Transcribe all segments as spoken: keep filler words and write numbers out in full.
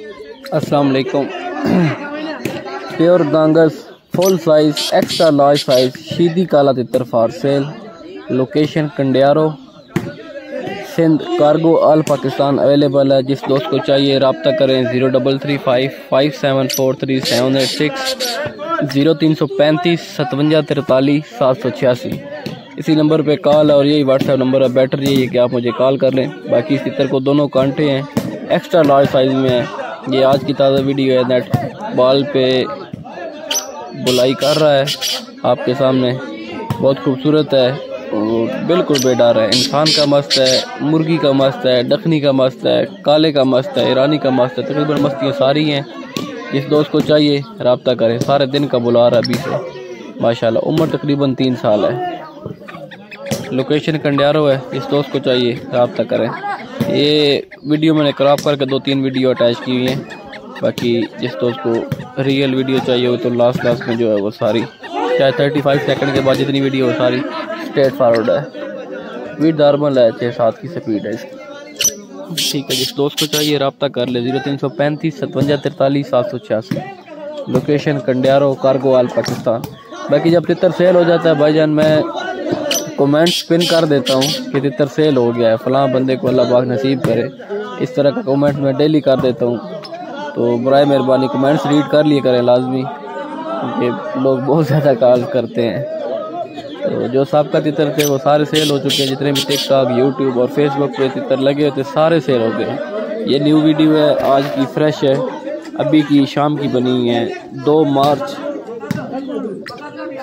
अस्सलाम वालेकुम। प्योर दांगस full size extra large size शीदी काला तितर for sale. Location Kandiaro Sindh. Cargo all Pakistan available है। जिस दोस्त को चाहिए रब्ता करें zero double three five five seven four three seven eight six zero तीन सौ पैंतीस सतवंजा तिरतालीस सात सौ छियासी। इसी नंबर पे कॉल और यही व्हाट्सएप नंबर है। बेटर यही है कि आप मुझे कॉल कर लें। बाकी इस तितर को दोनों कांटे हैं, एक्स्ट्रा लार्ज साइज़ में है। ये आज की ताज़ा वीडियो है। नेट बाल पे बुलाई कर रहा है आपके सामने। बहुत खूबसूरत है और बिल्कुल बेदार है। इंसान का मस्त है, मुर्गी का मस्त है, दखनी का मस्त है, काले का मस्त है, ईरानी का मस्त है। तकरीबन मस्तियाँ सारी हैं। जिस दोस्त को चाहिए रब्ता करें। सारे दिन का बुला रहा अभी से माशाल्लाह। उम्र तकरीबन तीन साल है। लोकेशन कंडियारो है। इस दोस्त को चाहिए रब्ता करें। ये वीडियो मैंने क्रॉप करके दो तीन वीडियो अटैच की हुई हैं। बाकी जिस दोस्त को रियल वीडियो चाहिए हो तो लास्ट लास्ट में जो है वो सारी, चाहे थर्टी फाइव सेकेंड के बाद जितनी वीडियो हो, सारी स्ट्रेट फॉरवर्ड है। वीड नॉर्मल है, छः सात की स्पीड है इसकी। ठीक है, जिस दोस्त को चाहिए रब्ता कर ले ज़ीरो तीन सौ पैंतीस सतवंजा तिरतालीस सात सौ छियासी। Location Kandiaro cargo all Pakistan. बाकी जब तितर सेल हो जाता है भाईजान मैं कमेंट्स पिन कर देता हूँ कि तितर सेल हो गया है, फलां बंदे को अल्लाह पाक नसीब करे। इस तरह का कमेंट मैं डेली कर देता हूँ। तो बराए मेहरबानी कमेंट्स रीड कर लिए करें लाजमी, क्योंकि लोग बहुत ज़्यादा कॉल करते हैं। तो जो सबका तितर थे वो सारे सेल हो चुके हैं। जितने भी टिकटॉक यूट्यूब और फेसबुक पे तितर लगे होते सारे सेल हो गए। ये न्यू वीडियो है, आज की फ्रेश है, अभी की शाम की बनी है दो मार्च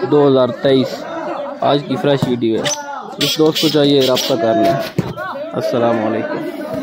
दो हज़ार तेईस। आज की फ्रेश वीडियो है। इस दोस्त को चाहिए रब्ता कर लें। अस्सलाम वालेकुम।